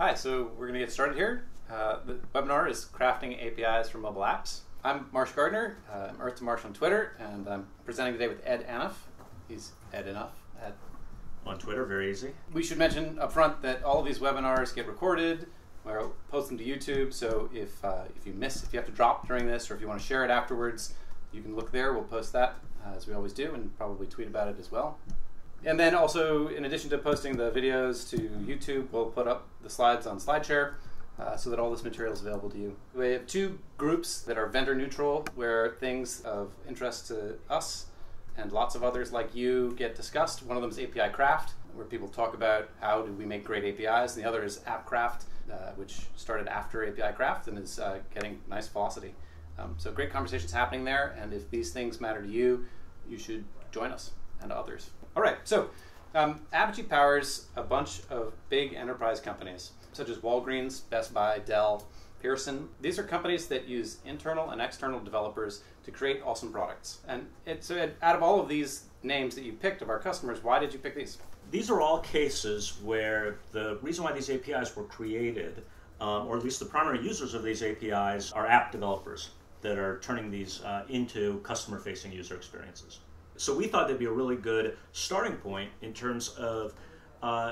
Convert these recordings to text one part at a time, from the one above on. Hi, so we're going to get started here. The webinar is Crafting APIs for Mobile Apps. I'm Marsh Gardner. I'm Earth to Marsh on Twitter, and I'm presenting today with Ed Anuff. He's Ed Anuff on Twitter, very easy. We should mention up front that all of these webinars get recorded. We'll post them to YouTube, so if you have to drop during this, or if you want to share it afterwards, you can look there. We'll post that as we always do, and probably tweet about it as well. And then also, in addition to posting the videos to YouTube, we'll put up the slides on SlideShare so that all this material is available to you. We have two groups that are vendor neutral, where things of interest to us and lots of others like you get discussed. One of them is API Craft, where people talk about how do we make great APIs, and the other is App Craft, which started after API Craft and is getting nice velocity. So great conversations happening there, and if these things matter to you, you should join us and others. All right, so Apigee powers a bunch of big enterprise companies, such as Walgreens, Best Buy, Dell, Pearson. These are companies that use internal and external developers to create awesome products. And so out of all of these names that you picked of our customers, why did you pick these? These are all cases where the reason why these APIs were created, or at least the primary users of these APIs, are app developers that are turning these into customer-facing user experiences. So we thought that'd be a really good starting point in terms of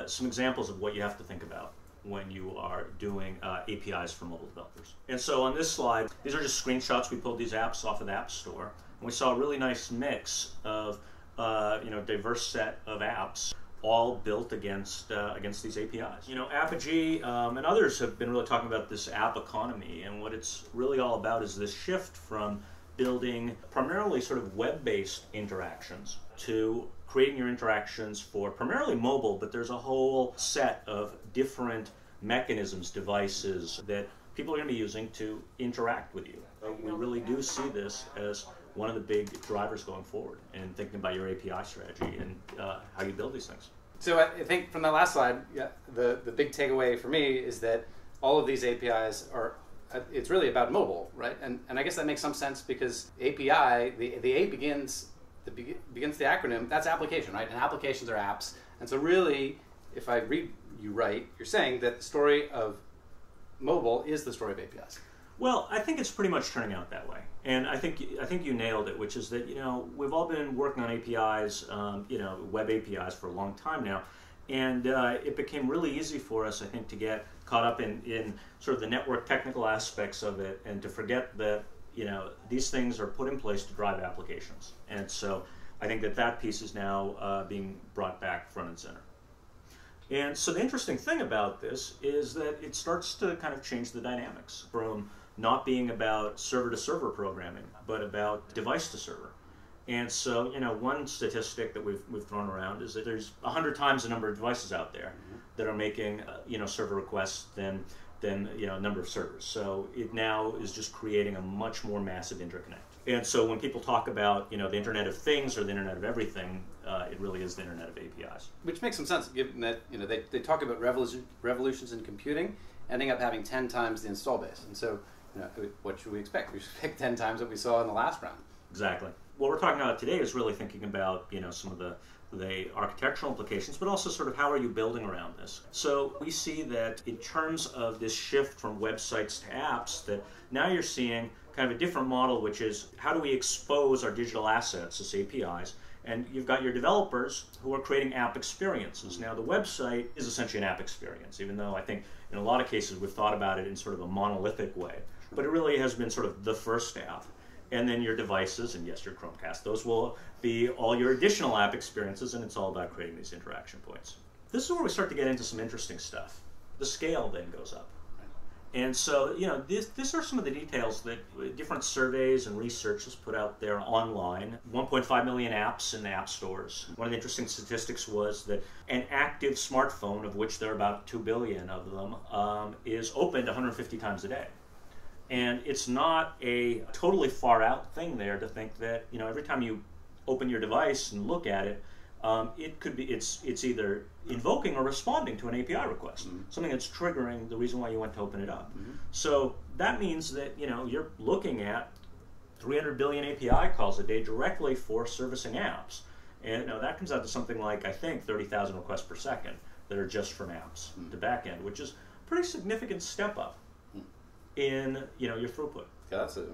some examples of what you have to think about when you are doing APIs for mobile developers. And so on this slide, these are just screenshots. We pulled these apps off of the App Store, and we saw a really nice mix of diverse set of apps, all built against these APIs. Apigee and others have been really talking about this app economy, and what it's really all about is this shift from building primarily sort of web-based interactions to creating your interactions for primarily mobile, but there's a whole set of different mechanisms, devices that people are going to be using to interact with you. We really do see this as one of the big drivers going forward and thinking about your API strategy and how you build these things. So I think from that last slide, yeah, the big takeaway for me is that all of these APIs are it's really about mobile, right? And I guess that makes some sense because API, the A begins the acronym, that's application, right? And applications are apps. And so really, if I read you right, you're saying that the story of mobile is the story of APIs. Well, I think it's pretty much turning out that way. And I think you nailed it, which is that, we've all been working on APIs, web APIs for a long time now. And it became really easy for us, I think, to get caught up in sort of the network technical aspects of it and to forget that, these things are put in place to drive applications. And so I think that piece is now being brought back front and center. And so the interesting thing about this is that it starts to kind of change the dynamics from not being about server-to-server programming, but about device-to-server. And so, one statistic that we've thrown around is that there's 100 times the number of devices out there that are making, server requests than number of servers. So it now is just creating a much more massive interconnect. And so when people talk about, the Internet of Things or the Internet of Everything, it really is the Internet of APIs. Which makes some sense, given that, they talk about revolutions in computing, ending up having 10 times the install base. And so, what should we expect? We should expect 10 times what we saw in the last round. Exactly. What we're talking about today is really thinking about, some of the architectural implications, but also sort of how are you building around this. So we see that in terms of this shift from websites to apps, that now you're seeing kind of a different model, which is how do we expose our digital assets as APIs? And you've got your developers who are creating app experiences. Now the website is essentially an app experience, even though I think in a lot of cases we've thought about it in sort of a monolithic way, but it really has been sort of the first app. And then your devices, and yes, your Chromecast, those will be all your additional app experiences, and it's all about creating these interaction points. This is where we start to get into some interesting stuff. The scale then goes up. And so, these are some of the details that different surveys and research has put out there online. 1.5 million apps in the app stores. One of the interesting statistics was that an active smartphone, of which there are about 2 billion of them, is opened 150 times a day. And it's not a totally far out thing there to think that, every time you open your device and look at it, it could be, it's either invoking or responding to an API request, something that's triggering the reason why you want to open it up. So that means that, you're looking at 300 billion API calls a day directly for servicing apps. And that comes out to something like, I think, 30,000 requests per second that are just from apps to backend, which is pretty significant step up in your throughput. Yeah, that's those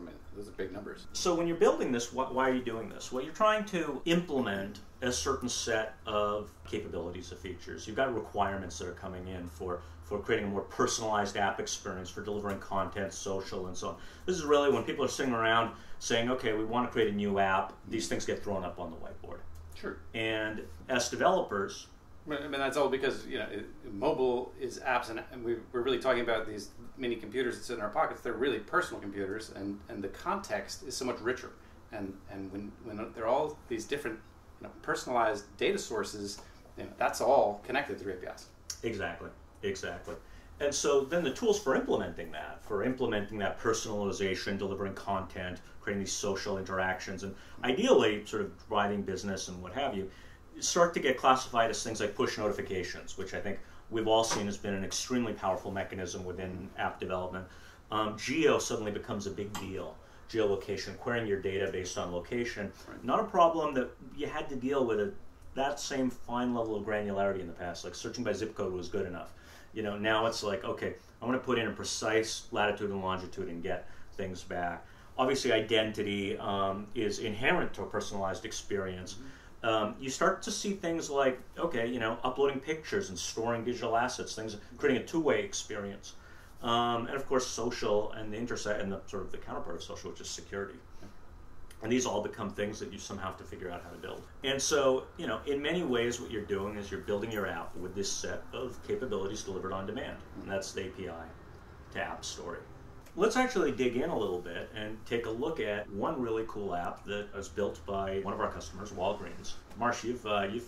are big numbers. So when you're building this, why are you doing this? Well, you're trying to implement a certain set of capabilities of features. You've got requirements that are coming in for creating a more personalized app experience, for delivering content, social, and so on. This is really when people are sitting around saying, okay, we want to create a new app. These things get thrown up on the whiteboard. Sure. And as developers... I mean, that's all because, mobile is apps, and we're really talking about these mini computers that sit in our pockets. They're really personal computers, and the context is so much richer. And when they're all these different personalized data sources, that's all connected through APIs. Exactly, exactly. And so then the tools for implementing that personalization, delivering content, creating these social interactions, and ideally sort of driving business and what have you, start to get classified as things like push notifications, which I think we've all seen has been an extremely powerful mechanism within app development. Geo suddenly becomes a big deal. Geolocation, querying your data based on location. Right. Not a problem that you had to deal with at that same fine level of granularity in the past, like searching by zip code was good enough. Now it's like, okay, I want to put in a precise latitude and longitude and get things back. Obviously, identity is inherent to a personalized experience. Mm-hmm. You start to see things like, okay, uploading pictures and storing digital assets, creating a two-way experience. And of course, social and the sort of the counterpart of social, which is security. And these all become things that you somehow have to figure out how to build. And so, in many ways, what you're doing is you're building your app with this set of capabilities delivered on demand. And that's the API to app story. Let's actually dig in a little bit and take a look at one really cool app that was built by one of our customers, Walgreens. Marsh, you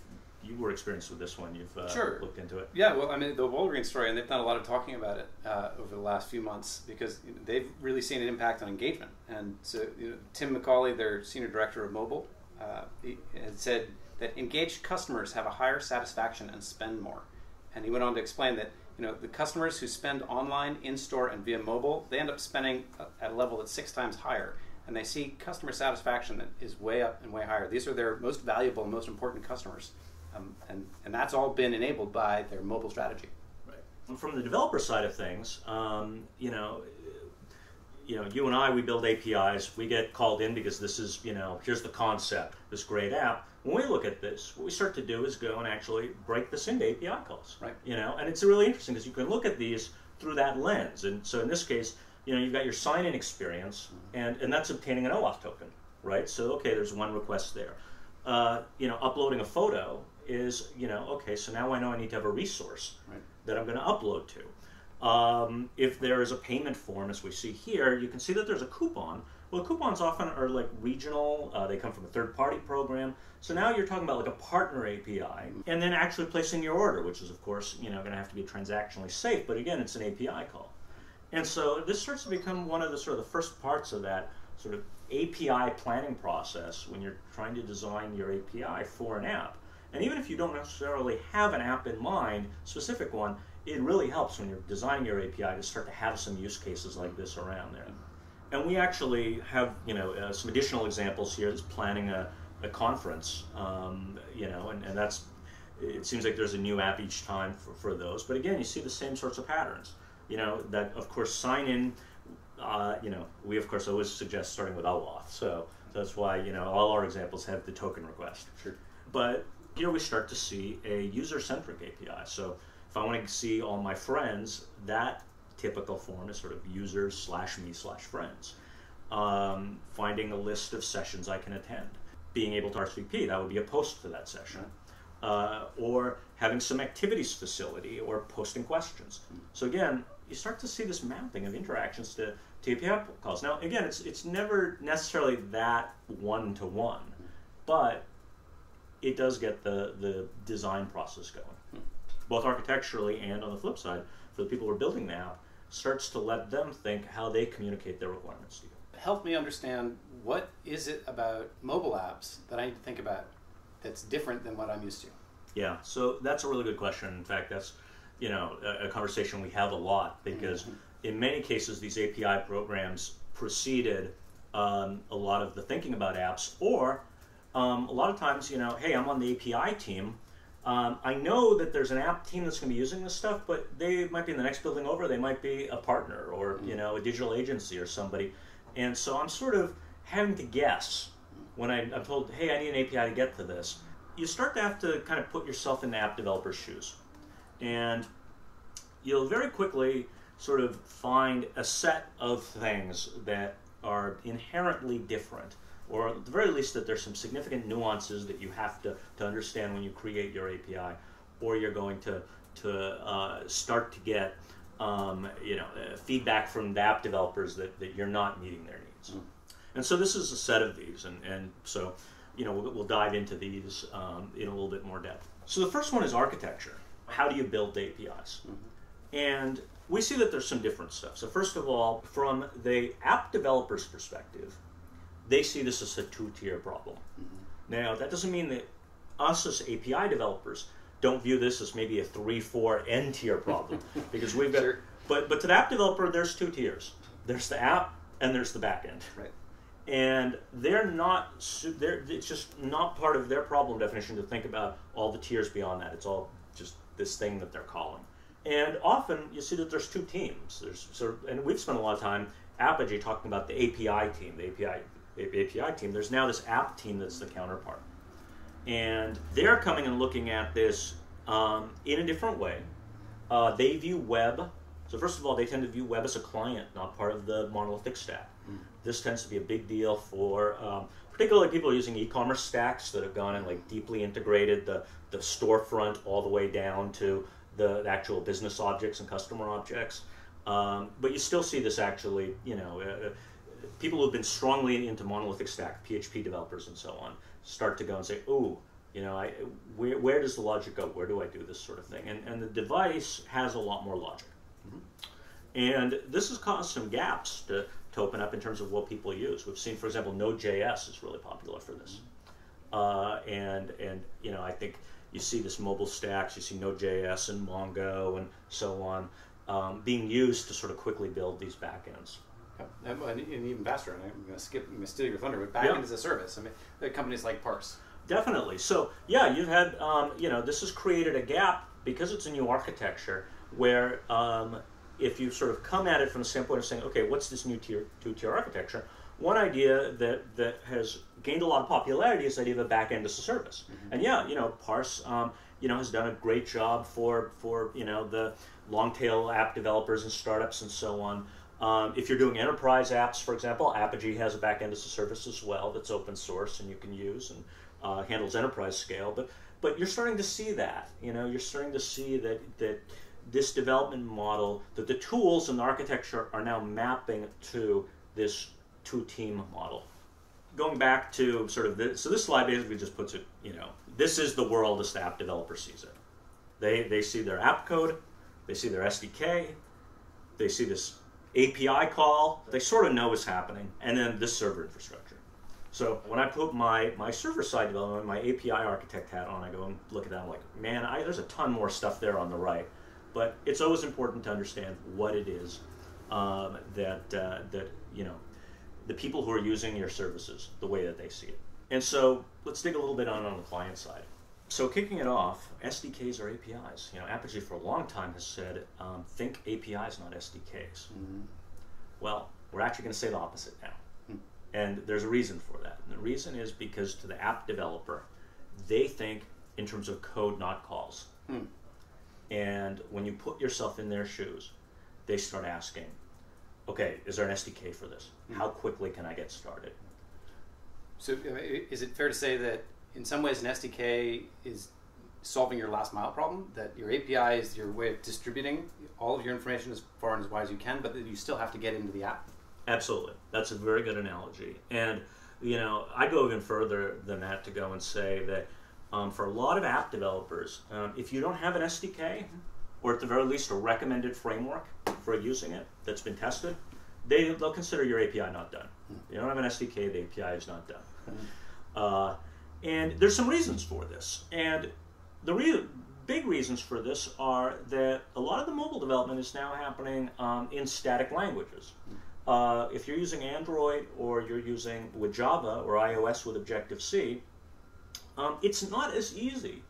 were experienced with this one. You've sure. Looked into it. Yeah, well, the Walgreens story, and they've done a lot of talking about it over the last few months because they've really seen an impact on engagement. And so Tim McCauley, their senior director of mobile, he had said that engaged customers have a higher satisfaction and spend more. And he went on to explain that the customers who spend online, in-store, and via mobile, they end up spending at a level that's 6 times higher. And they see customer satisfaction that is way up and way higher. These are their most valuable and most important customers. And that's all been enabled by their mobile strategy. Right. And from the developer side of things, you and I, we build APIs. We get called in because this is, here's the concept, this great app. When we look at this, what we start to do is go and actually break this into API calls. Right. And it's really interesting because you can look at these through that lens. And so in this case, you've got your sign-in experience, and that's obtaining an OAuth token, right? So, okay, there's one request there. Uploading a photo is, okay, so now I know I need to have a resource right. that I'm going to upload to. If there is a payment form, as we see here, you can see that there's a coupon. Well, coupons often are like regional. They come from a third-party program. So now you're talking about like a partner API, and then actually placing your order, which is, of course, going to have to be transactionally safe. But again, it's an API call. And so this starts to become one of the sort of the first parts of that sort of API planning process when you're trying to design your API for an app. And even if you don't necessarily have an app in mind, specific one, it really helps when you're designing your API to start to have some use cases like this around there. And we actually have, some additional examples here. It's planning a conference, and that's, it seems like there's a new app each time for those. But again, you see the same sorts of patterns. That, of course, sign-in, we, of course, always suggest starting with OAuth. So that's why, all our examples have the token request. Sure. But here we start to see a user-centric API. So if I want to see all my friends, that typical form is sort of users/me/friends. Finding a list of sessions I can attend. Being able to RSVP, that would be a post to that session. Or having some activities facility or posting questions. So again, you start to see this mapping of interactions to API calls. Now again, it's never necessarily that one-to-one, but it does get the design process going. Both architecturally and on the flip side, for the people who are building the app, starts to let them think how they communicate their requirements to you. Help me understand, what is it about mobile apps that I need to think about that's different than what I'm used to? Yeah, so that's a really good question. In fact, that's a conversation we have a lot because in many cases these API programs preceded a lot of the thinking about apps, or a lot of times, hey, I'm on the API team. I know that there's an app team that's going to be using this stuff, but they might be in the next building over. They might be a partner or, you know, a digital agency or somebody. And so I'm sort of having to guess when I'm told, hey, I need an API to get to this. You start to have to kind of put yourself in the app developer's shoes. And you'll very quickly sort of find a set of things that are inherently different, or at the very least that there's some significant nuances that you have to understand when you create your API, or you're going to start to get you know, feedback from the app developers that you're not meeting their needs. Mm. And so this is a set of these, and so you know, we'll dive into these in a little bit more depth. So the first one is architecture. How do you build APIs? Mm-hmm. And we see that there's some different stuff. So first of all, from the app developer's perspective, they see this as a two-tier problem. Mm-hmm. Now, that doesn't mean that us as API developers don't view this as maybe a 3, 4 N-tier problem, because we've got, sure. but to the app developer, there's two tiers. There's the app and there's the back end. Right. And it's just not part of their problem definition to think about all the tiers beyond that. It's all just this thing that they're calling. And often you see that there's two teams. There's sort of, and we've spent a lot of time, Apigee, talking about the API team, the API team. There's now this app team that's the counterpart. And they're coming and looking at this in a different way. They view web. So first of all, they tend to view web as a client, not part of the monolithic stack. Mm. This tends to be a big deal for particularly people using e-commerce stacks that have gone and like deeply integrated the storefront all the way down to the actual business objects and customer objects. But you still see this actually, you know, people who've been strongly into monolithic stack, PHP developers and so on, start to go and say, ooh, you know, where does the logic go? Where do I do this sort of thing? And the device has a lot more logic. Mm-hmm. And this has caused some gaps to open up in terms of what people use. We've seen, for example, Node.js is really popular for this. And you know, I think you see this mobile stacks, you see Node.js and Mongo and so on being used to sort of quickly build these backends. Yeah. And even faster, and I'm going to steal your thunder, but backend is a service. I mean, companies like Parse. Definitely. So yeah, you've had, you know, this has created a gap because it's a new architecture where if you sort of come at it from the standpoint of saying, okay, what's this new two-tier architecture? One idea that has gained a lot of popularity is the idea of a back-end as a service. Mm-hmm. And yeah, you know, Parse, you know, has done a great job for you know, the long-tail app developers and startups and so on. If you're doing enterprise apps, for example, Apigee has a back-end as a service as well that's open source and you can use and handles enterprise scale. But you're starting to see that, you know, you're starting to see that this development model, that the tools and the architecture are now mapping to this two-team model. Going back to sort of this, so this slide basically just puts it, you know, this is the world as the app developer sees it. They see their app code, they see their SDK, they see this API call, they sort of know what's happening, and then this server infrastructure. So when I put my server-side development, my API architect hat on, I go and look at that, I'm like, man, there's a ton more stuff there on the right. But it's always important to understand what it is that you know, the people who are using your services, the way that they see it. And so let's dig a little bit on the client side. So kicking it off, SDKs are APIs. You know, Apigee for a long time has said, think APIs, not SDKs. Mm-hmm. Well, we're actually going to say the opposite now. Mm-hmm. And there's a reason for that. And the reason is because to the app developer, they think in terms of code, not calls. Mm-hmm. And when you put yourself in their shoes, they start asking, okay, is there an SDK for this? Mm-hmm. How quickly can I get started? So is it fair to say that in some ways an SDK is solving your last mile problem, that your API is your way of distributing all of your information as far and as wide as you can, but that you still have to get into the app? Absolutely. That's a very good analogy. And you know, I go even further than that to go and say that for a lot of app developers, if you don't have an SDK, or at the very least a recommended framework for using it that's been tested, they'll consider your API not done. If you don't have an SDK, the API is not done. And there's some reasons for this. And the big reasons for this are that a lot of the mobile development is now happening in static languages. If you're using Android or you're using with Java or iOS with Objective-C, it's not as easy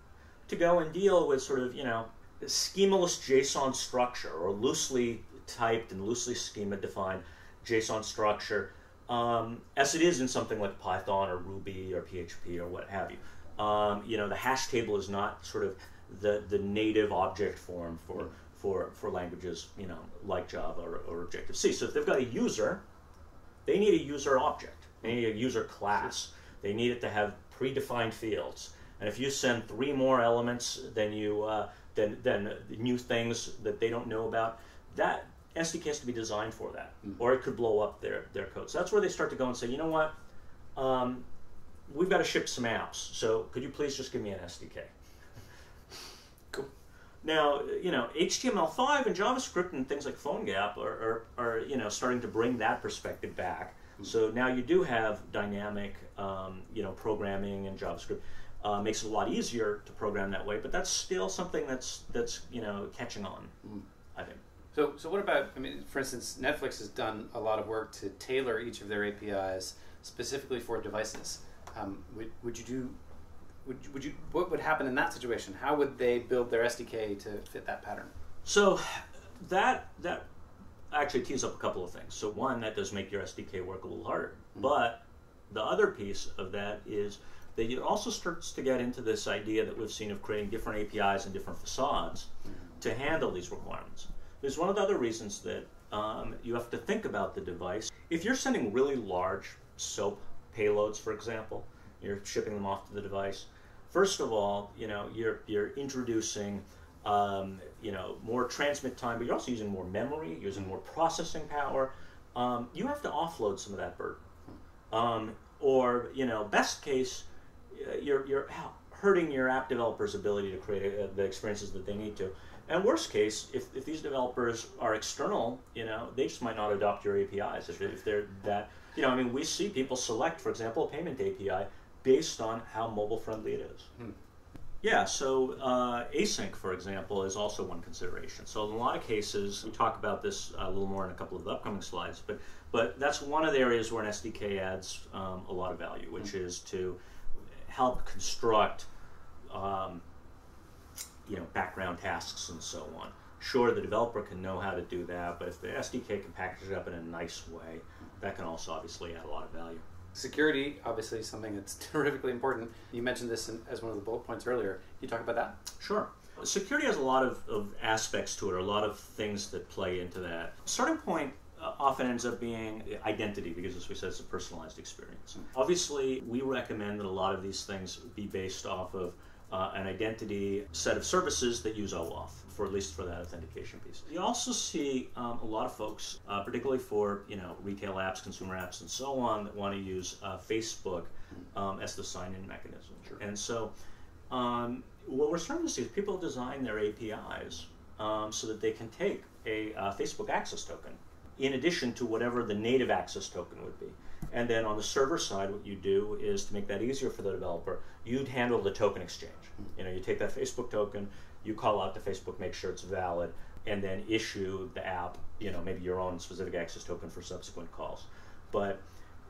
to go and deal with sort of, you know, schemaless JSON structure or loosely typed and loosely schema-defined JSON structure as it is in something like Python or Ruby or PHP or what have you. You know, the hash table is not sort of the native object form for languages, you know, like Java or Objective-C. So if they've got a user, they need a user object. They need a user class. They need it to have predefined fields. And if you send 3 more elements than new things that they don't know about, that SDK has to be designed for that, or it could blow up their code. So that's where they start to go and say, you know what, we've got to ship some apps. So could you please just give me an SDK? Cool. Now, you know, HTML5 and JavaScript and things like PhoneGap are you know, starting to bring that perspective back. So now you do have dynamic, you know, programming and JavaScript. Makes it a lot easier to program that way, but that's still something that's you know, catching on, I think. So what about, I mean, for instance, Netflix has done a lot of work to tailor each of their APIs specifically for devices. What would happen in that situation? How would they build their SDK to fit that pattern? So that actually tees up a couple of things. So one, that does make your SDK work a little harder, but the other piece of that is that it also starts to get into this idea that we've seen of creating different APIs and different facades to handle these requirements. There's one of the other reasons that you have to think about the device. If you're sending really large SOAP payloads, for example, you're shipping them off to the device. First of all, you know, you're introducing you know, more transmit time, but you're also using more memory, using more processing power. You have to offload some of that burden, or you know, best case, You're hurting your app developers' ability to create the experiences that they need to. And worst case, if these developers are external, you know, they just might not adopt your APIs if they're that. You know, I mean, we see people select, for example, a payment API based on how mobile-friendly it is. Yeah, so async, for example, is also one consideration. So in a lot of cases, we talk about this a little more in a couple of the upcoming slides, but that's one of the areas where an SDK adds a lot of value, which is to help construct, you know, background tasks and so on. Sure, the developer can know how to do that, but if the SDK can package it up in a nice way, that can also obviously add a lot of value. Security, obviously, is something that's terrifically important. You mentioned this as one of the bullet points earlier. Can you talk about that? Sure. Security has a lot of aspects to it, or a lot of things that play into that. Starting point often ends up being identity, because as we said, it's a personalized experience. Obviously, we recommend that a lot of these things be based off of an identity set of services that use OAuth, for at least for that authentication piece. You also see a lot of folks, particularly for, you know, retail apps, consumer apps, and so on, that want to use Facebook as the sign-in mechanism. Sure. And so what we're starting to see is people design their APIs so that they can take a Facebook access token in addition to whatever the native access token would be. And then on the server side, what you do is, to make that easier for the developer, you'd handle the token exchange. You know, you take that Facebook token, you call out to Facebook, make sure it's valid, and then issue the app, you know, maybe your own specific access token for subsequent calls. But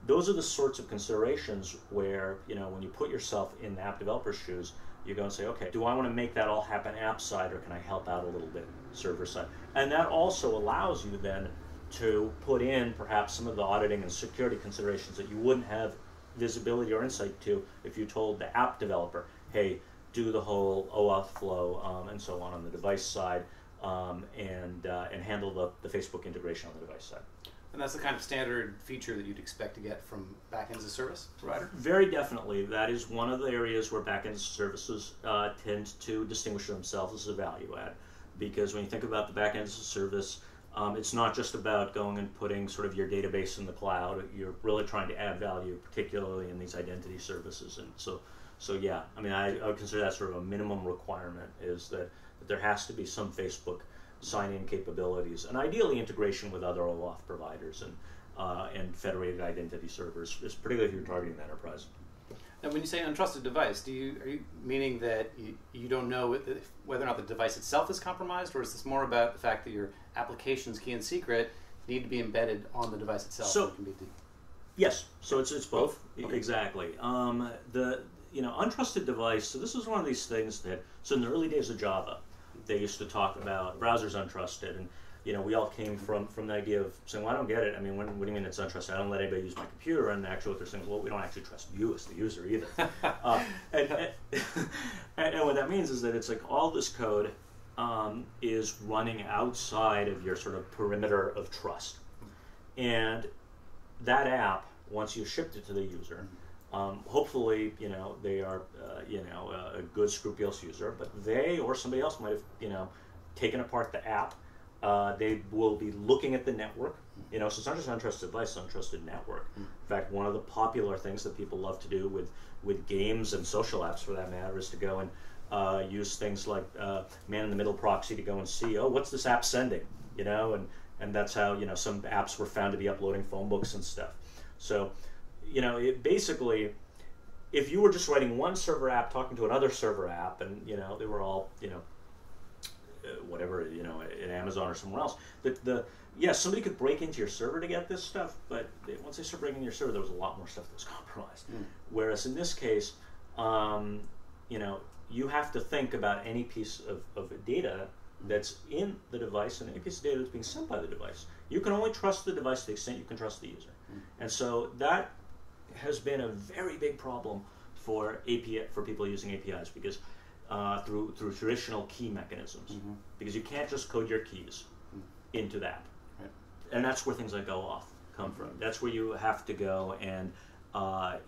those are the sorts of considerations where, you know, when you put yourself in the app developer's shoes, you go and say, okay, do I want to make that all happen app side, or can I help out a little bit server side? And that also allows you then to put in perhaps some of the auditing and security considerations that you wouldn't have visibility or insight to if you told the app developer, hey, do the whole OAuth flow and so on the device side, and handle the Facebook integration on the device side. And that's the kind of standard feature that you'd expect to get from backend as a service provider? Very definitely. That is one of the areas where backend services tend to distinguish themselves as a value add, because when you think about the backend as a service, it's not just about going and putting sort of your database in the cloud. You're really trying to add value, particularly in these identity services. And so yeah, I mean, I would consider that sort of a minimum requirement, is that there has to be some Facebook sign-in capabilities, and ideally integration with other OAuth providers and federated identity servers, is particularly if you're targeting the enterprise. Now, when you say untrusted device, are you meaning that you don't know whether or not the device itself is compromised, or is this more about the fact that your application's key and secret need to be embedded on the device itself? So it can be yes, so it's both. Okay. Exactly. untrusted device. So this was one of these things that, so in the early days of Java, they used to talk about browsers untrusted, and we all came from the idea of saying, well, I don't get it. I mean, what do you mean it's untrusted? I don't let anybody use my computer. And actually what they're saying is, well, we don't actually trust you as the user either. And what that means is that it's like all this code is running outside of your sort of perimeter of trust. And that app, once you shipped it to the user, hopefully, they are, a good, scrupulous user, but they or somebody else might have, taken apart the app. They will be looking at the network, so it's not just untrusted device, it's untrusted network. In fact, one of the popular things that people love to do with games and social apps, for that matter, is to go and use things like man-in-the-middle proxy to go and see, oh, what's this app sending, and that's how, some apps were found to be uploading phone books and stuff. So, it basically, if you were just writing one server app talking to another server app, and, they were all, whatever, at Amazon or somewhere else. Yeah, somebody could break into your server to get this stuff, but once they started breaking into your server, there was a lot more stuff that was compromised. Whereas in this case, you have to think about any piece of data that's in the device and any piece of data that's being sent by the device. You can only trust the device to the extent you can trust the user. And so that has been a very big problem for people using APIs, because through traditional key mechanisms, because you can't just code your keys into that, and that's where things like OAuth come from. That's where you have to go and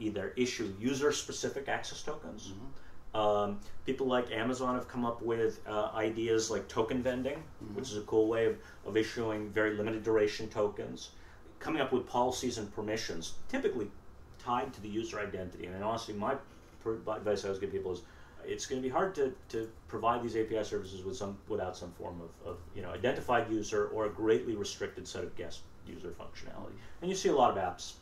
either issue user-specific access tokens. People like Amazon have come up with ideas like token vending, which is a cool way of issuing very limited duration tokens, coming up with policies and permissions, typically tied to the user identity. And honestly, my advice I always give people is, it's going to be hard to provide these API services without some form of identified user or a greatly restricted set of guest user functionality. And you see a lot of apps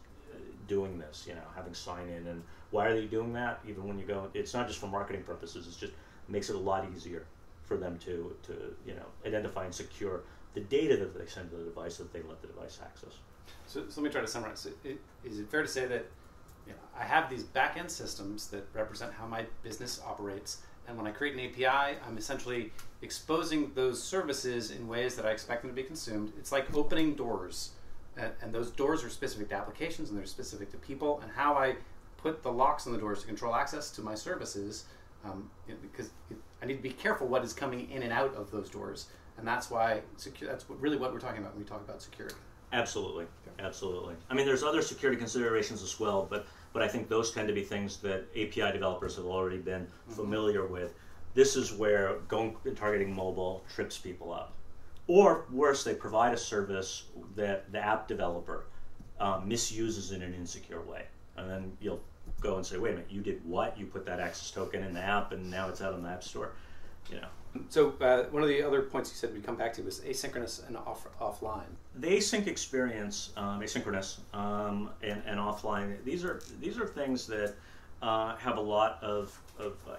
doing this, having sign-in. And why are they doing that? Even when you go, it's not just for marketing purposes. It just makes it a lot easier for them to identify and secure the data that they send to the device that they let the device access. So let me try to summarize. So is it fair to say that I have these back-end systems that represent how my business operates, and when I create an API, I'm essentially exposing those services in ways that I expect them to be consumed? It's like opening doors, and those doors are specific to applications, and they're specific to people, and how I put the locks on the doors to control access to my services, because I need to be careful what is coming in and out of those doors, and that's why that's really what we're talking about when we talk about security. Absolutely, absolutely. I mean, there's other security considerations as well, but I think those tend to be things that API developers have already been familiar with. This is where going and targeting mobile trips people up. Or worse, they provide a service that the app developer misuses in an insecure way. And then you'll go and say, wait a minute, you did what? You put that access token in the app, and now it's out on the App Store. So one of the other points you said we'd come back to was asynchronous and offline. The async experience, asynchronous and offline, these are things that have a lot of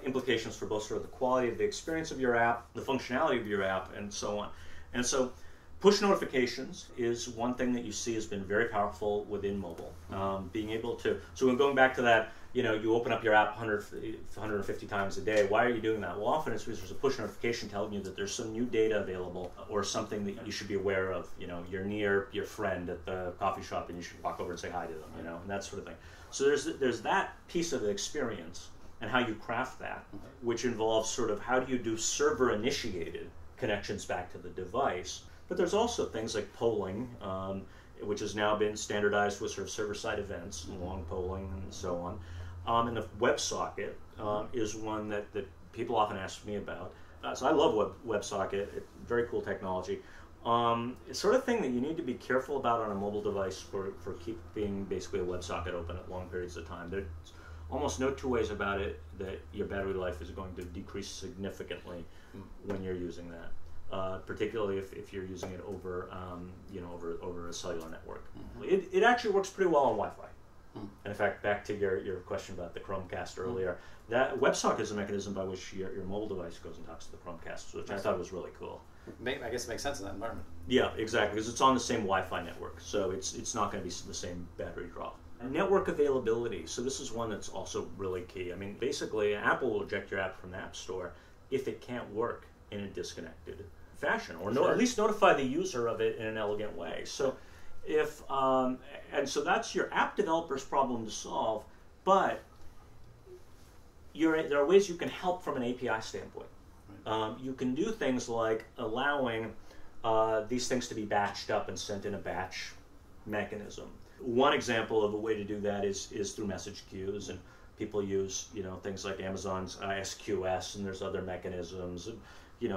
implications for both sort of the quality of the experience of your app, the functionality of your app, and so on. And so push notifications is one thing that you see has been very powerful within mobile. Being able to, so when going back to that, you open up your app 150 times a day. Why are you doing that? Well, often it's because there's a push notification telling you that there's some new data available or something that you should be aware of. You're near your friend at the coffee shop and you should walk over and say hi to them, and that sort of thing. So there's that piece of the experience and how you craft that, which involves sort of how do you do server-initiated connections back to the device. But there's also things like polling, which has now been standardized with sort of server-side events and long polling and so on. And the WebSocket is one that people often ask me about. So I love WebSocket, it's very cool technology. It's sort of thing that you need to be careful about on a mobile device for keeping basically a WebSocket open at long periods of time. There's almost no two ways about it that your battery life is going to decrease significantly when you're using that. Particularly if you're using it over, over a cellular network. It actually works pretty well on Wi-Fi. And in fact, back to your question about the Chromecast earlier, that WebSocket is a mechanism by which your mobile device goes and talks to the Chromecast, which I thought was really cool. I guess it makes sense in that environment. Yeah, exactly, because it's on the same Wi-Fi network, so it's not going to be the same battery draw. Network availability. So this is one that's also really key. I mean, basically, Apple will eject your app from the App Store if it can't work in a disconnected fashion, or at least notify the user of it in an elegant way. So if and so that's your app developer's problem to solve, but there are ways you can help from an API standpoint. Right. You can do things like allowing these things to be batched up and sent in a batch mechanism. One example of a way to do that is through message queues, and people use things like Amazon's SQS, and there's other mechanisms, and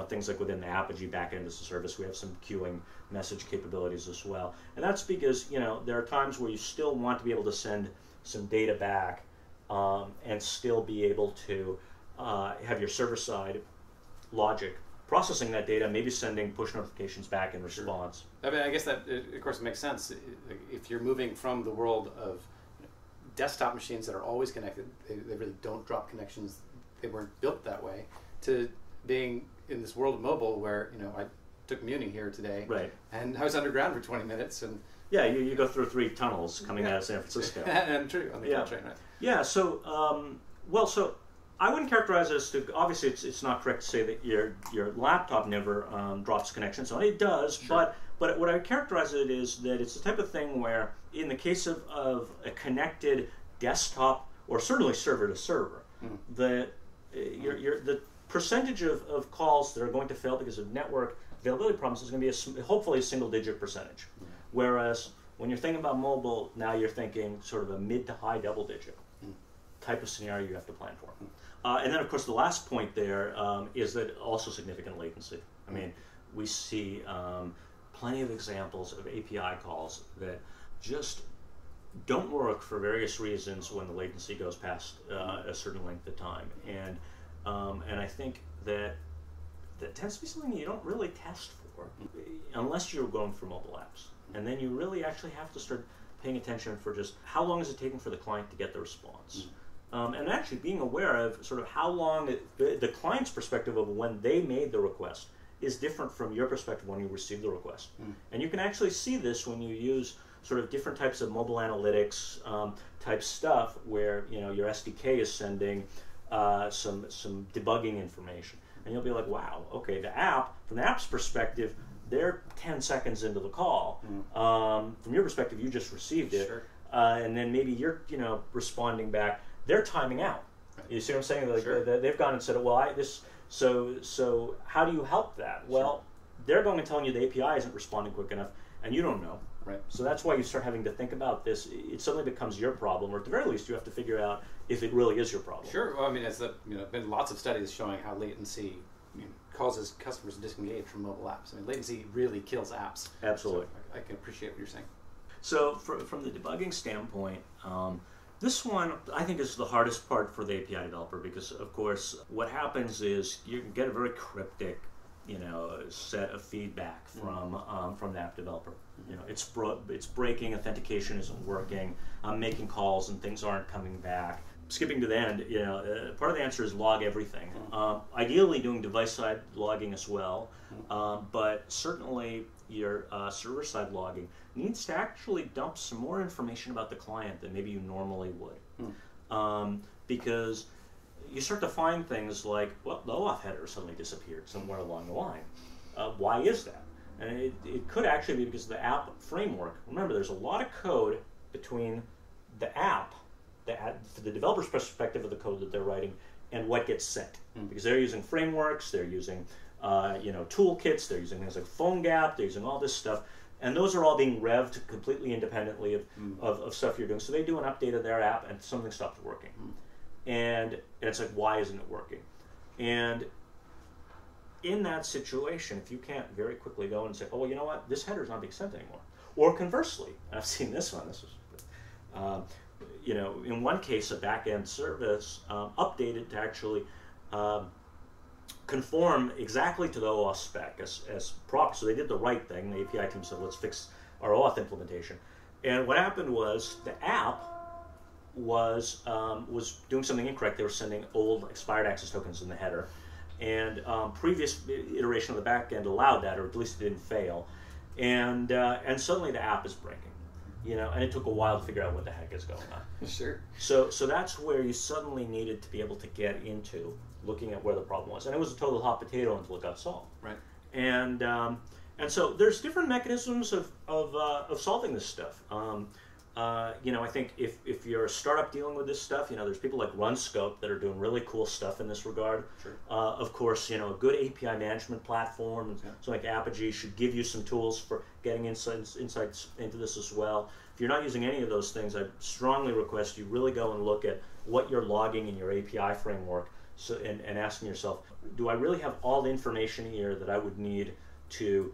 things like within the Apigee backend as a service, we have some queuing message capabilities as well. And that's because there are times where you still want to be able to send some data back and still be able to have your server-side logic processing that data, maybe sending push notifications back in response. Sure. I mean, I guess that, of course, it makes sense. If you're moving from the world of desktop machines that are always connected, they really don't drop connections, they weren't built that way, to being in this world of mobile where, I took Muni here today, right, and I was underground for 20 minutes. And yeah, you go through 3 tunnels coming out of San Francisco. And true, on the train, right? Yeah, so, so I wouldn't characterize it as to, obviously it's not correct to say that your laptop never drops connections. So it does, sure. But what I would characterize it is that it's the type of thing where, in the case of a connected desktop, or certainly server to server, the percentage of calls that are going to fail because of network availability problems is going to be hopefully a single-digit percentage. Mm. Whereas when you're thinking about mobile, now you're thinking sort of a mid to high double-digit type of scenario you have to plan for. And then, of course, the last point there is that also significant latency. I mean, we see plenty of examples of API calls that just don't work for various reasons when the latency goes past a certain length of time. And I think that that tends to be something you don't really test for unless you're going for mobile apps. And then you really actually have to start paying attention for just how long is it taking for the client to get the response. And actually being aware of sort of how long the client's perspective of when they made the request is different from your perspective when you receive the request. And you can actually see this when you use sort of different types of mobile analytics type stuff where your SDK is sending some debugging information. And you'll be like, wow, okay, the app, from the app's perspective, they're 10 seconds into the call. From your perspective, you just received it. Sure. And then maybe you're responding back. They're timing out. Right. You see what I'm saying? Like sure. They've gone and said, well, so how do you help that? Sure. Well, they're going and telling you the API isn't responding quick enough, and you don't know. Right. So that's why you start having to think about this. It suddenly becomes your problem, or at the very least, you have to figure out if it really is your problem. Sure. Well, I mean, it's been lots of studies showing how latency causes customers to disengage from mobile apps. I mean, latency really kills apps. Absolutely. So I can appreciate what you're saying. So from the debugging standpoint, this one I think is the hardest part for the API developer because, of course, what happens is you can get a very cryptic set of feedback from the app developer. It's breaking, authentication isn't working, I'm making calls and things aren't coming back. Skipping to the end, part of the answer is log everything. Ideally doing device-side logging as well, but certainly your server-side logging needs to actually dump some more information about the client than maybe you normally would. Because you start to find things like, well, the OAuth header suddenly disappeared somewhere along the line. Why is that? And it could actually be because of the app framework. Remember, there's a lot of code between the app, the developer's perspective of the code that they're writing, and what gets sent. Because they're using frameworks, they're using toolkits, they're using things like PhoneGap, they're using all this stuff. And those are all being revved completely independently of stuff you're doing. So they do an update of their app, and something stops working. And it's like, why isn't it working? And in that situation, if you can't very quickly go and say, oh, well, you know what, this header's not being sent anymore. Or conversely, I've seen this one. This was, in one case, a back-end service updated to actually conform exactly to the OAuth spec as proper. So they did the right thing. The API team said, let's fix our OAuth implementation. And what happened was the app was doing something incorrect. They were sending old expired access tokens in the header, and previous iteration of the backend allowed that, or at least it didn't fail. And suddenly the app is breaking. you know, and it took a while to figure out what the heck is going on. Sure. So that's where you suddenly needed to be able to get into looking at where the problem was, and it was a total hot potato until it got solved. Right. And so there's different mechanisms of solving this stuff. You know, I think if you're a startup dealing with this stuff, you know, there's people like RunScope that are doing really cool stuff in this regard. Sure. Of course, you know, a good API management platform, yeah. So like Apigee should give you some tools for getting insights into this as well. If you're not using any of those things, I strongly request you really go and look at what you're logging in your API framework, so, and asking yourself, do I really have all the information here that I would need to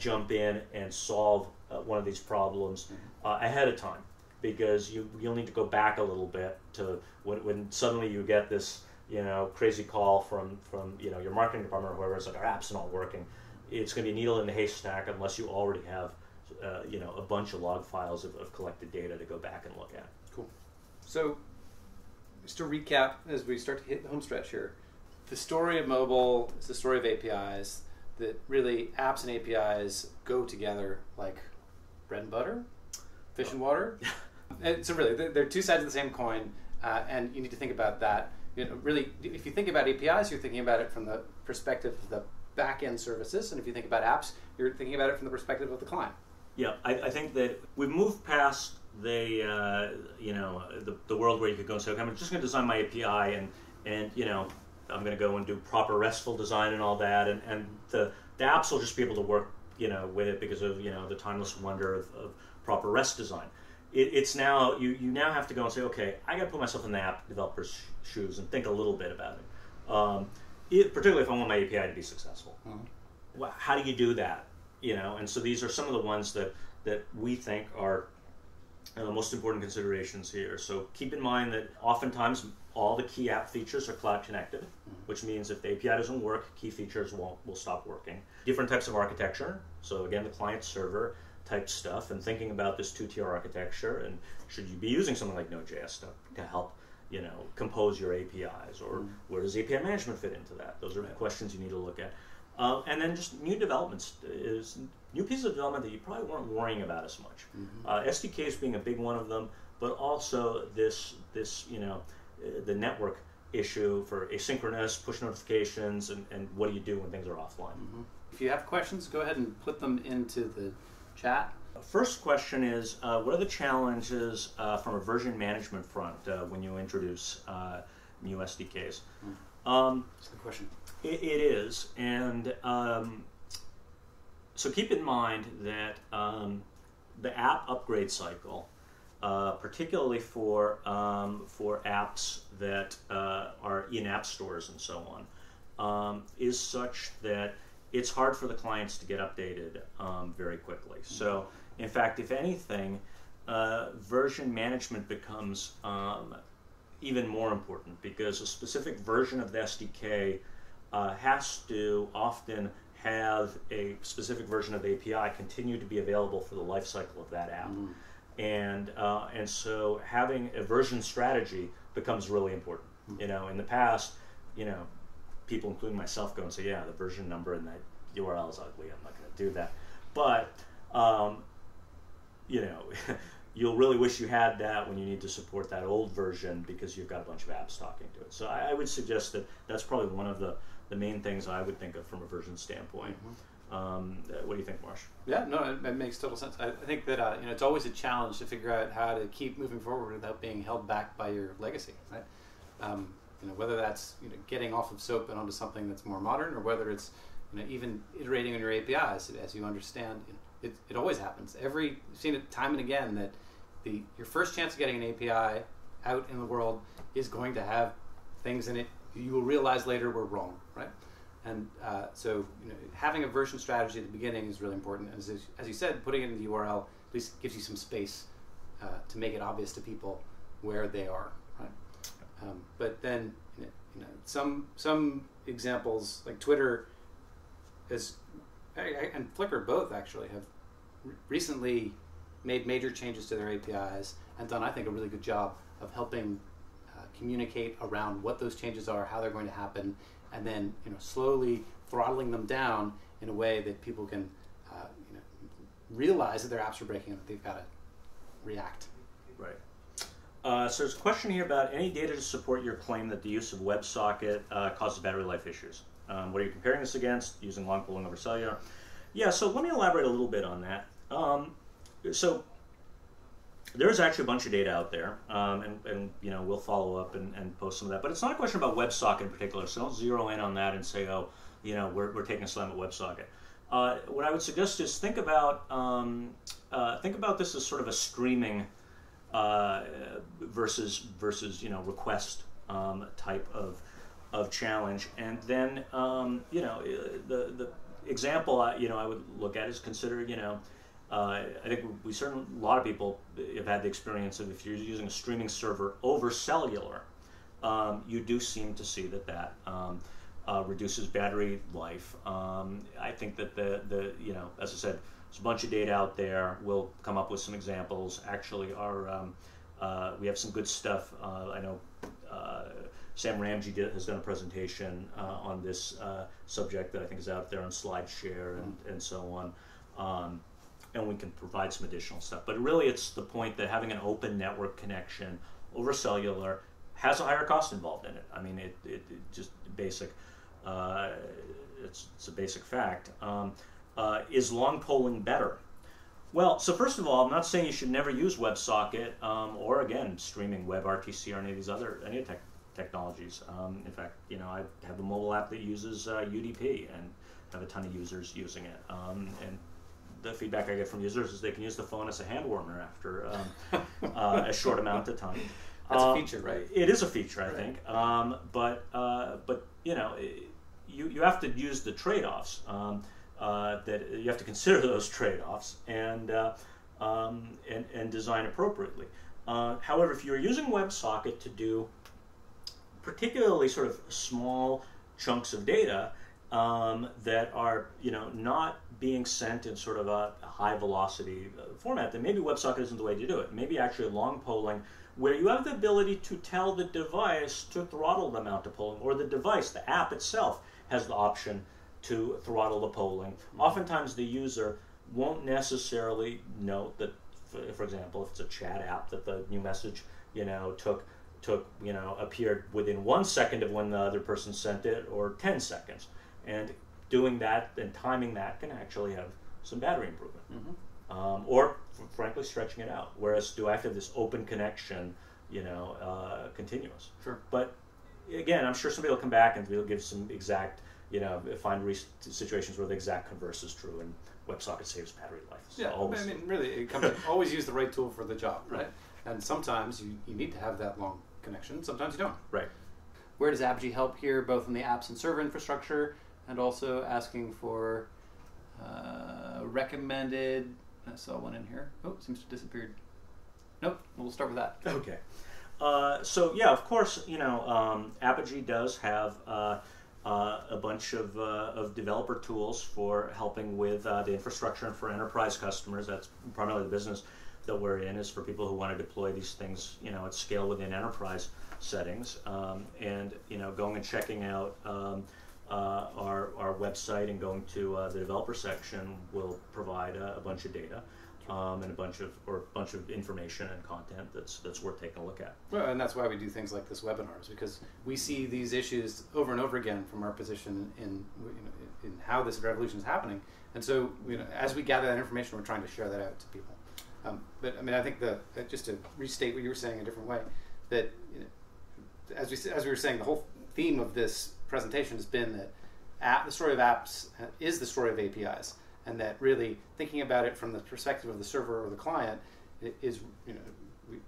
jump in and solve one of these problems ahead of time, because you'll need to go back a little bit to when suddenly you get this, you know, crazy call from you know, your marketing department or whoever. It's like, our app's not working. It's going to be a needle in the haystack unless you already have you know, a bunch of log files of collected data to go back and look at. Cool. So just to recap, as we start to hit the home stretch here, the story of mobile is the story of APIs, that really apps and APIs go together like bread and butter, fish and water. And so really, they're two sides of the same coin, and you need to think about that. You know, really, if you think about APIs, you're thinking about it from the perspective of the back-end services, and if you think about apps, you're thinking about it from the perspective of the client. Yeah, I think that we've moved past you know, the world where you could go and say, okay, I'm just going to design my API, and you know, I'm going to go and do proper RESTful design and all that, and the apps will just be able to work, you know, with it because of, you know, the timeless wonder of proper REST design. It's now, you now have to go and say, okay, I got to put myself in the app developer's shoes and think a little bit about it, particularly if I want my API to be successful. Mm-hmm. Well, how do you do that? You know, and so these are some of the ones that we think are the most important considerations here. So keep in mind that oftentimes all the key app features are cloud connected, which means if the API doesn't work, key features will stop working. Different types of architecture, so again, the client server type stuff, and thinking about this two-tier architecture, and should you be using something like Node.js to help, you know, compose your APIs, or where does API management fit into that? Those are questions you need to look at. And then just new developments, new pieces of development that you probably weren't worrying about as much. SDKs being a big one of them, but also this you know, the network issue for asynchronous push notifications, and what do you do when things are offline. If you have questions, go ahead and put them into the chat. First question is, what are the challenges from a version management front when you introduce new SDKs? That's a good question. It is, and so keep in mind that the app upgrade cycle, particularly for apps that are in app stores and so on, is such that it's hard for the clients to get updated very quickly. So, in fact, if anything, version management becomes even more important, because a specific version of the SDK has to often have a specific version of the API continue to be available for the life cycle of that app. And so having a version strategy becomes really important. You know, in the past, you know, people, including myself, go and say, yeah, the version number and that URL is ugly, I'm not going to do that. But, you know, you'll really wish you had that when you need to support that old version, because you've got a bunch of apps talking to it. So I would suggest that that's probably one of the main things I would think of from a version standpoint. What do you think, Marsh? Yeah, no, it makes total sense. I think that you know, it's always a challenge to figure out how to keep moving forward without being held back by your legacy, right? You know, whether that's, you know, getting off of SOAP and onto something that's more modern, or whether it's, you know, even iterating on your APIs as you understand. You know, it always happens. I've seen it time and again that your first chance of getting an API out in the world is going to have things in it you will realize later were wrong, right? And so, you know, having a version strategy at the beginning is really important. As you said, putting it in the URL at least gives you some space to make it obvious to people where they are, right? But then, you know, some examples like Twitter and Flickr both actually have recently made major changes to their APIs and done, I think, a really good job of helping communicate around what those changes are, how they're going to happen, and then, you know, slowly throttling them down in a way that people can you know, realize that their apps are breaking and that they've got to React. Right. So there's a question here about any data to support your claim that the use of WebSocket causes battery life issues. What are you comparing this against, using long pooling over cellular? Yeah, so let me elaborate a little bit on that. So there's actually a bunch of data out there, and you know, we'll follow up and post some of that. But it's not a question about WebSocket in particular, so don't zero in on that and say, oh, you know, we're taking a slam at WebSocket. What I would suggest is think about this as sort of a streaming versus you know, request type of challenge. And then you know, the example you know, I would look at is consider, you know, I think we certainly, a lot of people have had the experience of, if you're using a streaming server over cellular, you do seem to see that that reduces battery life. I think that the you know, as I said, there's a bunch of data out there. We'll come up with some examples. Actually, our we have some good stuff. I know Sam Ramji has done a presentation on this subject that I think is out there on SlideShare and so on. And we can provide some additional stuff. But really, it's the point that having an open network connection over cellular has a higher cost involved in it. I mean, it just basic, it's a basic fact. Is long polling better? Well, so first of all, I'm not saying you should never use WebSocket or, again, streaming WebRTC or any of these other, any of technologies. In fact, you know, I have a mobile app that uses UDP and have a ton of users using it. And the feedback I get from users is they can use the phone as a hand warmer after a short amount of time. That's a feature, right? It is a feature, I right. think. But you know, you have to use the trade-offs. That you have to consider those trade-offs and design appropriately. However, if you're using WebSocket to do particularly sort of small chunks of data that are, you know, not being sent in sort of a high velocity format, then maybe WebSocket isn't the way to do it. Maybe actually long polling, where you have the ability to tell the device to throttle the amount of polling, or the device, the app itself, has the option to throttle the polling. Oftentimes the user won't necessarily note that, for example, if it's a chat app, that the new message, you know, took you know, appeared within 1 second of when the other person sent it, or 10 seconds. And doing that and timing that can actually have some battery improvement, mm-hmm. Or frankly stretching it out. Whereas, do I have to have this open connection, you know, continuous? Sure. But again, I'm sure somebody will come back and we'll give some exact, you know, find situations where the exact converse is true and WebSocket saves battery life. So yeah, always, I mean, really, it comes always use the right tool for the job, right? And sometimes you need to have that long connection. Sometimes you don't. Right. Where does Apigee help here, both in the apps and server infrastructure, and also asking for recommended? I saw one in here. Oh, it seems to have disappeared. Nope, we'll start with that. Okay. So yeah, of course, you know, Apigee does have a bunch of developer tools for helping with the infrastructure, and for enterprise customers, that's primarily the business that we're in, is for people who want to deploy these things, you know, at scale within enterprise settings. And you know, going and checking out our website and going to the developer section will provide a bunch of data and a bunch of information and content that's worth taking a look at. Well, and that's why we do things like this webinars, because we see these issues over and over again from our position in, you know, in how this revolution is happening. And so, you know, as we gather that information, we're trying to share that out to people. But I mean, I think just to restate what you were saying in a different way, that, you know, as we were saying, the whole theme of this presentation has been that the story of apps is the story of APIs, and that really thinking about it from the perspective of the server or the client is, you know,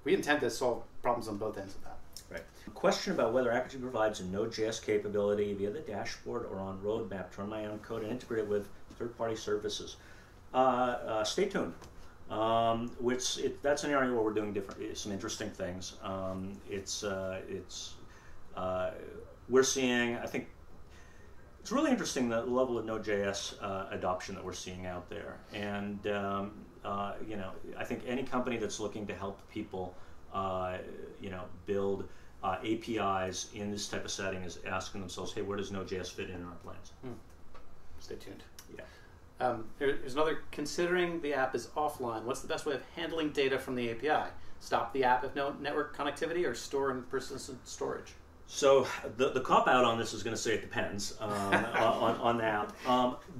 we intend to solve problems on both ends of that. Right. A question about whether Apigee provides a Node.js capability via the dashboard or on roadmap to run my own code and integrate it with third-party services. Stay tuned. That's an area where we're doing some interesting things. We're seeing, I think, it's really interesting, the level of Node.js adoption that we're seeing out there. And you know, I think any company that's looking to help people, you know, build APIs in this type of setting is asking themselves, hey, where does Node.js fit in our plans? Hmm. Stay tuned. Yeah. Here's another, considering the app is offline, what's the best way of handling data from the API? Stop the app if no network connectivity, or store in persistent storage? So the cop-out on this is going to say it depends on that.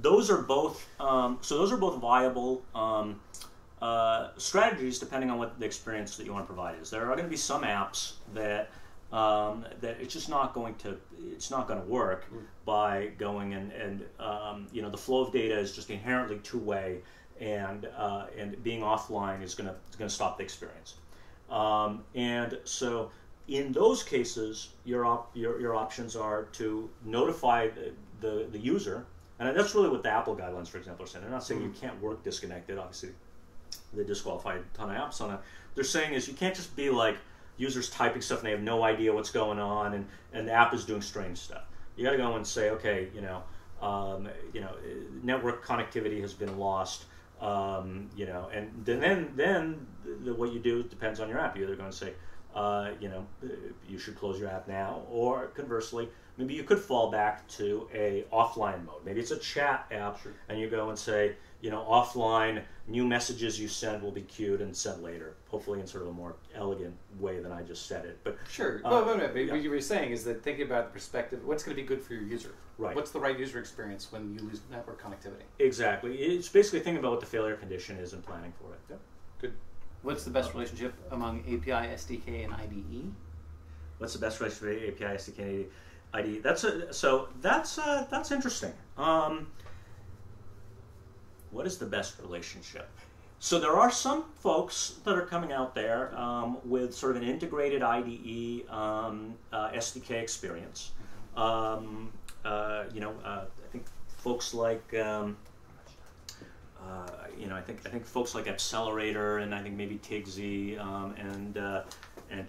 Those are both viable strategies depending on what the experience that you want to provide is. There are going to be some apps that that it's just not going to work by going and you know, the flow of data is just inherently two-way, and being offline is going to stop the experience. And so, in those cases, your options are to notify the user, and that's really what the Apple guidelines, for example, are saying. They're not saying you can't work disconnected. Obviously, they disqualified a ton of apps on it. They're saying is you can't just be like users typing stuff and they have no idea what's going on, and the app is doing strange stuff. You got to go and say, okay, network connectivity has been lost. And then what you do depends on your app. You're either going to say, you should close your app now, or conversely, maybe you could fall back to a offline mode. Maybe it's a chat app, sure, and you go and say, offline, new messages you send will be queued and sent later, hopefully in sort of a more elegant way than I just said it. But sure, what you were saying is that thinking about the perspective, what's going to be good for your user? Right. What's the right user experience when you lose network connectivity? Exactly. It's basically thinking about what the failure condition is and planning for it. Yep. Good. What's the best relationship among API, SDK, and IDE? What's the best relationship between API, SDK, and IDE? That's interesting. What is the best relationship? So there are some folks that are coming out there with sort of an integrated IDE SDK experience. I think folks like. I think folks like Accelerator, and I think maybe Tigsy and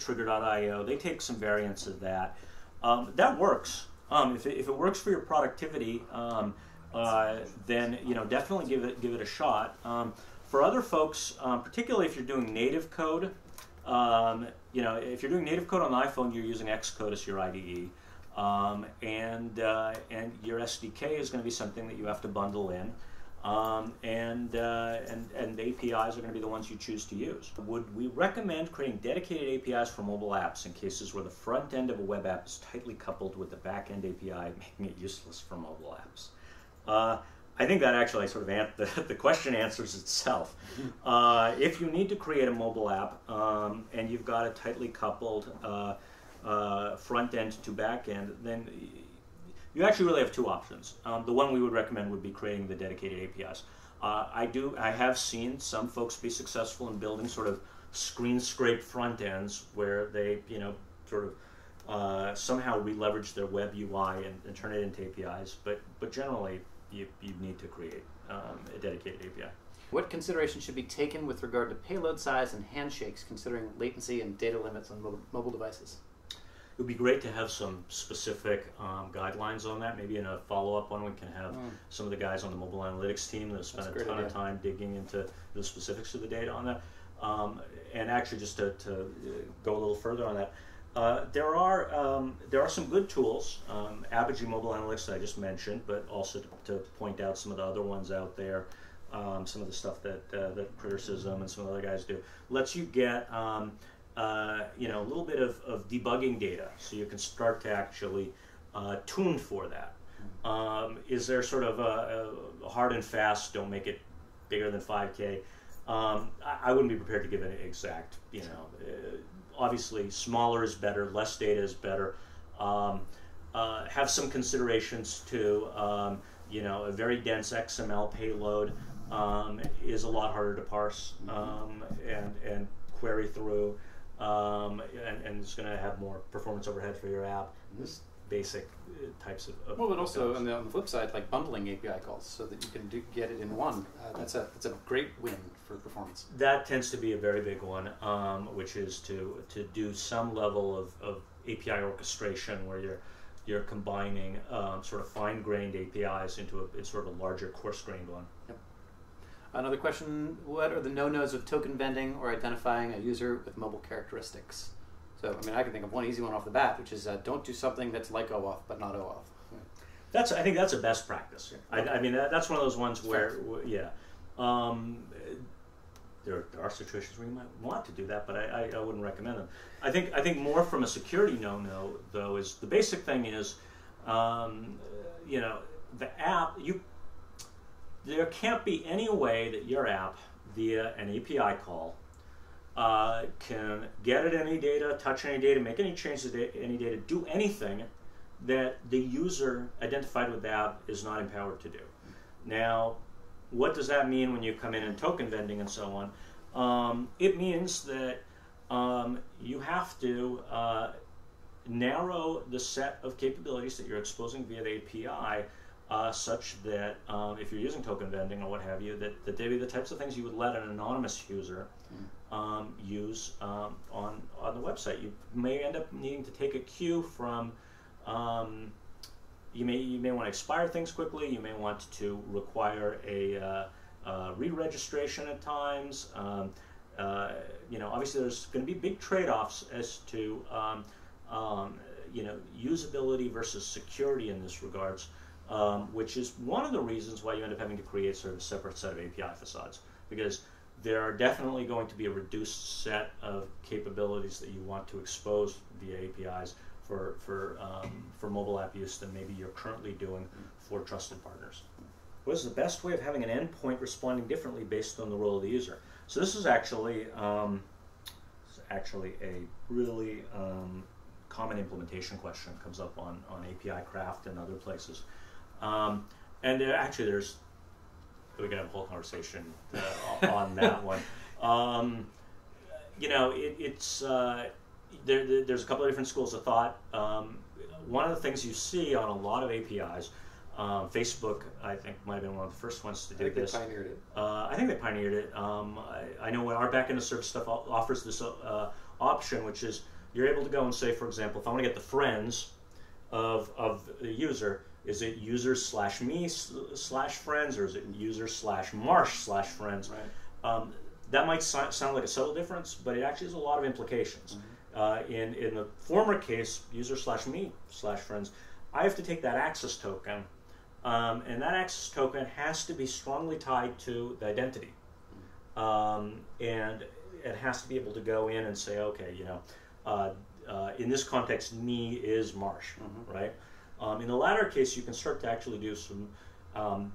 Trigger.io, they take some variants of that. That works. If it works for your productivity, then definitely give it a shot. For other folks, particularly if you're doing native code, if you're doing native code on the iPhone, you're using Xcode as your IDE, and your SDK is going to be something that you have to bundle in. And APIs are going to be the ones you choose to use. Would we recommend creating dedicated APIs for mobile apps in cases where the front end of a web app is tightly coupled with the back end API, making it useless for mobile apps? I think that actually sort of the question answers itself. If you need to create a mobile app and you've got a tightly coupled front end to back end, then you actually really have two options. The one we would recommend would be creating the dedicated APIs. I have seen some folks be successful in building sort of screen scrape front ends where they, somehow re-leverage their web UI and turn it into APIs. But generally, you need to create a dedicated API. What consideration should be taken with regard to payload size and handshakes, considering latency and data limits on mobile devices? It would be great to have some specific guidelines on that. Maybe in a follow-up one, we can have some of the guys on the mobile analytics team that have spent a ton of time digging into the specifics of the data on that. And actually, just to go a little further on that, there are some good tools. Apigee Mobile Analytics that I just mentioned, but also to point out some of the other ones out there. Some of the stuff that Criticism and some of the other guys do lets you get. A little bit of debugging data, so you can start to actually tune for that. Is there sort of a hard and fast, don't make it bigger than 5K? I wouldn't be prepared to give an exact, obviously smaller is better, less data is better. Have some considerations to, a very dense XML payload is a lot harder to parse and query through. And it's going to have more performance overhead for your app. Just basic types of well, but also on the flip side, like bundling API calls so that you can get it in one. That's a great win for performance. That tends to be a very big one, which is to do some level of API orchestration where you're combining sort of fine-grained APIs into a sort of a larger coarse-grained one. Yep. Another question, what are the no-nos of token vending or identifying a user with mobile characteristics? So, I can think of one easy one off the bat, which is don't do something that's like OAuth, but not OAuth. That's, I think that's a best practice. Yeah. I mean, that's one of those ones where, yeah. There are situations where you might want to do that, but I wouldn't recommend them. I think more from a security no-no, though, is the basic thing is, you know, the app, there can't be any way that your app, via an API call, can get at any data, touch any data, make any changes to any data, do anything that the user identified with the app is not empowered to do. Now, what does that mean when you come in and token vending and so on? It means that you have to narrow the set of capabilities that you're exposing via the API such that if you're using token vending or what have you, that they be the types of things you would let an anonymous user use on the website. You may end up needing to take a cue from You may want to expire things quickly. You may want to require a re-registration at times. You know, obviously, there's going to be big trade-offs as to you know, usability versus security in this regards, which is one of the reasons why you end up having to create sort of a separate set of API facades, because there are definitely going to be a reduced set of capabilities that you want to expose via APIs for mobile app use than maybe you're currently doing for trusted partners. What is the best way of having an endpoint responding differently based on the role of the user? So this is actually a really common implementation question. It comes up on API Craft and other places. And actually, we can have a whole conversation on that one. You know, it's. There's a couple of different schools of thought. One of the things you see on a lot of APIs, Facebook, I think, might have been one of the first ones to do this. I think they pioneered it. I think they pioneered it. I know our backend service stuff offers this option, which is you're able to go and say, for example, if I want to get the friends of the user, is it user/me/friends, or is it user/Marsh/friends? Right. That might sound like a subtle difference, but it actually has a lot of implications. Mm-hmm. In the former case, user/me/friends, I have to take that access token, and that access token has to be strongly tied to the identity, and it has to be able to go in and say, okay, you know, in this context, me is Marsh, mm-hmm. right? In the latter case, you can start to actually do some. I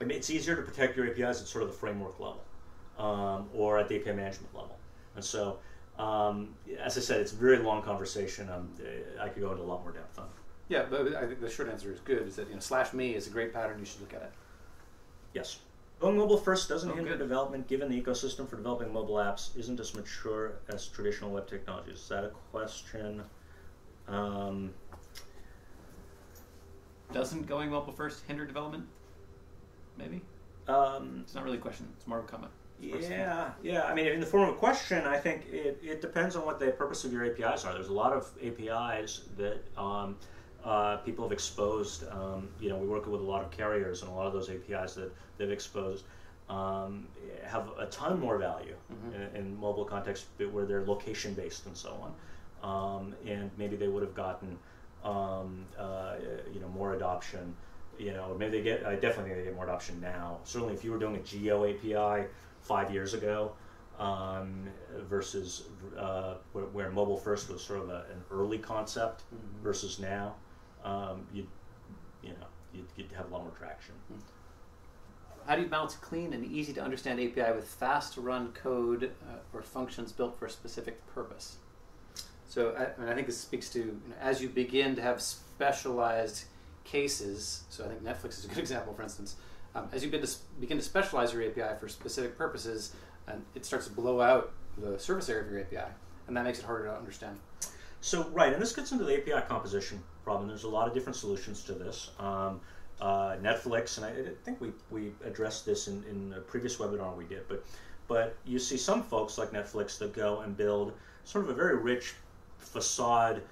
mean, it's easier to protect your APIs at sort of the framework level, or at the API management level, and so. As I said, it's a very long conversation. I could go into a lot more depth on it. Yeah, but I think the short answer is good, is that, you know, /me is a great pattern. You should look at it. Yes. Going mobile first doesn't hinder development, given the ecosystem for developing mobile apps isn't as mature as traditional web technologies. Is that a question? Doesn't going mobile first hinder development? Maybe? It's not really a question. It's more of a comment. Yeah, yeah. I mean, in the form of a question, I think it depends on what the purpose of your APIs are. There's a lot of APIs that people have exposed. You know, we work with a lot of carriers, and a lot of those APIs that they've exposed have a ton more value mm-hmm. in mobile context where they're location-based and so on. And maybe they would have gotten, you know, more adoption. You know, maybe they get. I definitely think they get more adoption now. Certainly, if you were doing a geo API 5 years ago versus where mobile first was sort of an early concept mm-hmm. versus now, you'd have a lot more traction. How do you balance clean and easy to understand API with fast to run code or functions built for a specific purpose? So I think this speaks to, you know, as you begin to have specialized cases. So I think Netflix is a good example, for instance. As you begin to specialize your API for specific purposes, and it starts to blow out the surface area of your API, and that makes it harder to understand. So, right, and this gets into the API composition problem. There's a lot of different solutions to this. Netflix, and I think we addressed this in a previous webinar we did, but you see some folks like Netflix that go and build sort of a very rich facade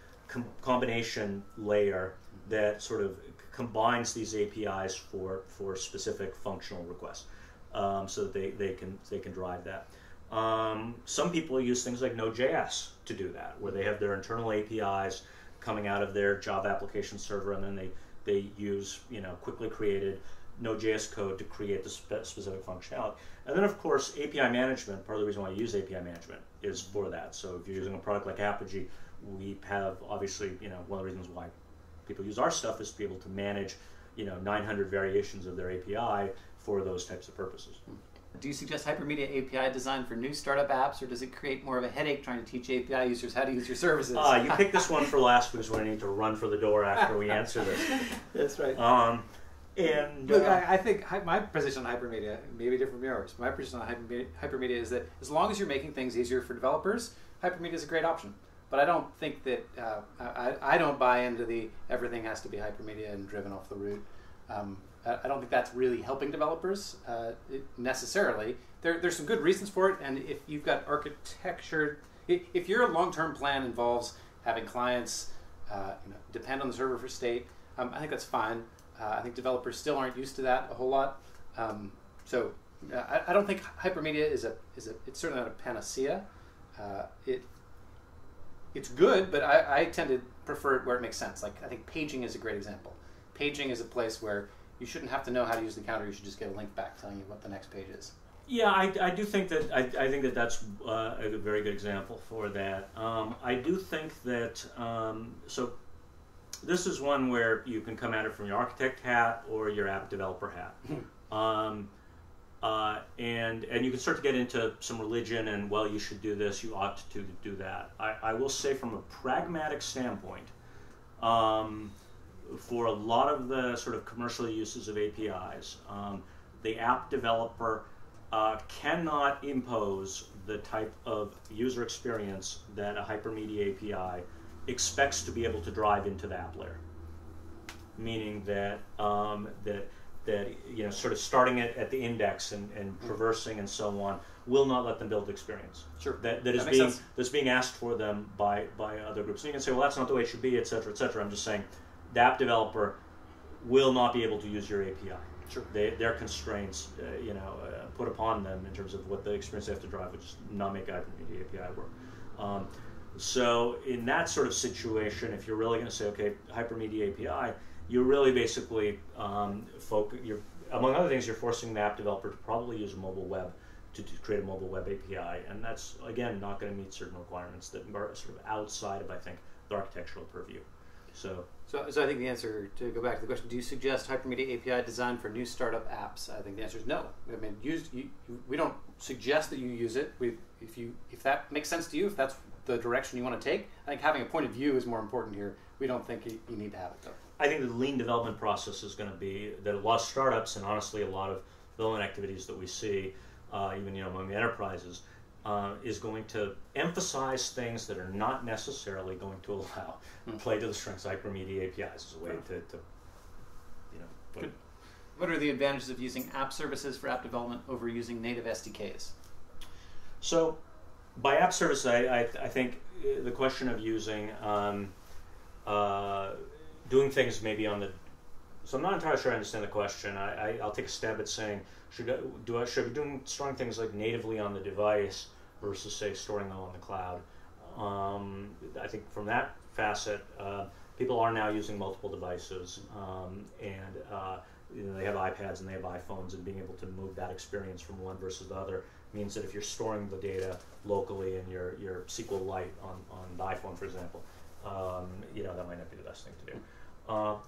combination layer that sort of combines these APIs for specific functional requests, so that they can drive that. Some people use things like Node.js to do that, where they have their internal APIs coming out of their Java application server, and then they They use, you know, quickly created Node.js code to create the specific functionality. And then, of course, API management, part of the reason why I use API management is for that. So if you're using a product like Apigee, we have obviously, you know, one of the reasons why people use our stuff is to be able to manage, you know, 900 variations of their API for those types of purposes. Do you suggest hypermedia API design for new startup apps, or does it create more of a headache trying to teach API users how to use your services? You picked this one for last because we need to run for the door after we answer this. That's right. And look, I think my position on hypermedia may be different from yours. My position on hypermedia is that as long as you're making things easier for developers, hypermedia is a great option. But I don't think that I don't buy into the everything has to be hypermedia and driven off the root. I don't think that's really helping developers necessarily. There's some good reasons for it, and if you've got architecture, if your long-term plan involves having clients you know, depend on the server for state, I think that's fine. I think developers still aren't used to that a whole lot. So I don't think hypermedia is it's certainly not a panacea. It's good, but I tend to prefer it where it makes sense. Like, I think paging is a great example. Paging is a place where you shouldn't have to know how to use the counter. You should just get a link back telling you what the next page is. Yeah, I do think that I think that that's a very good example for that. I do think that so this is one where you can come at it from your architect hat or your app developer hat, and you can start to get into some religion and, well, you should do this, you ought to do that. I will say from a pragmatic standpoint. For a lot of the sort of commercial uses of APIs, the app developer cannot impose the type of user experience that a hypermedia API expects to be able to drive into the app layer. Meaning that that you know, sort of starting it at the index and traversing and so on will not let them build experience. Sure. That's being asked for them by other groups. And you can say, well, that's not the way it should be, et cetera, et cetera. I'm just saying, the app developer will not be able to use your API. Sure. Their constraints, you know, put upon them in terms of what the experience they have to drive, which is not make the API work. So in that sort of situation, if you're really going to say, okay, hypermedia API, you're really basically, among other things, you're forcing the app developer to probably use a mobile web to create a mobile web API, and that's again not going to meet certain requirements that are sort of outside of, I think, the architectural purview. So I think the answer, to go back to the question, do you suggest hypermedia API design for new startup apps? I think the answer is no. I mean, we don't suggest that you use it. If that makes sense to you, if that's the direction you want to take, I think having a point of view is more important here. We don't think you need to have it, though. I think the lean development process is going to be that a lot of startups, and honestly a lot of development activities that we see, even among the enterprises, is going to emphasize things that are not necessarily going to allow play to the strengths. Hypermedia APIs is a way to you know. Good. What are the advantages of using app services for app development over using native SDKs? So, by app services, I think the question of using doing things maybe on the. So I'm not entirely sure I understand the question. I'll take a stab at saying should I be storing things like natively on the device versus, say, storing them on the cloud. I think from that facet, people are now using multiple devices, and you know, they have iPads and they have iPhones, and being able to move that experience from one versus the other means that if you're storing the data locally in your SQLite on the iPhone, for example, you know, that might not be the best thing to do.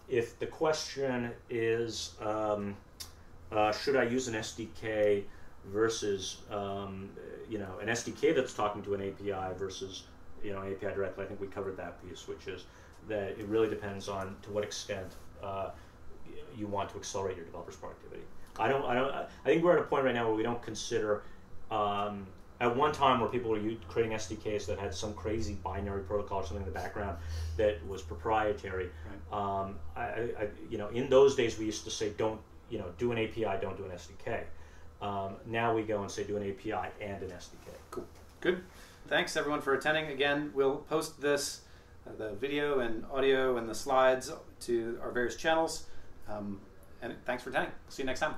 If the question is, should I use an SDK versus, you know, an SDK that's talking to an API versus, you know, API directly, I think we covered that piece, which is that it really depends on to what extent you want to accelerate your developer's productivity. I think we're at a point right now where we don't consider, at one time where people were creating SDKs that had some crazy binary protocol or something in the background that was proprietary. Right. You know, in those days we used to say, don't, you know, do an API, don't do an SDK. Now we go and say, do an API and an SDK. Cool. Good. Thanks everyone for attending. Again, we'll post this, the video and audio and the slides to our various channels. And thanks for attending. See you next time.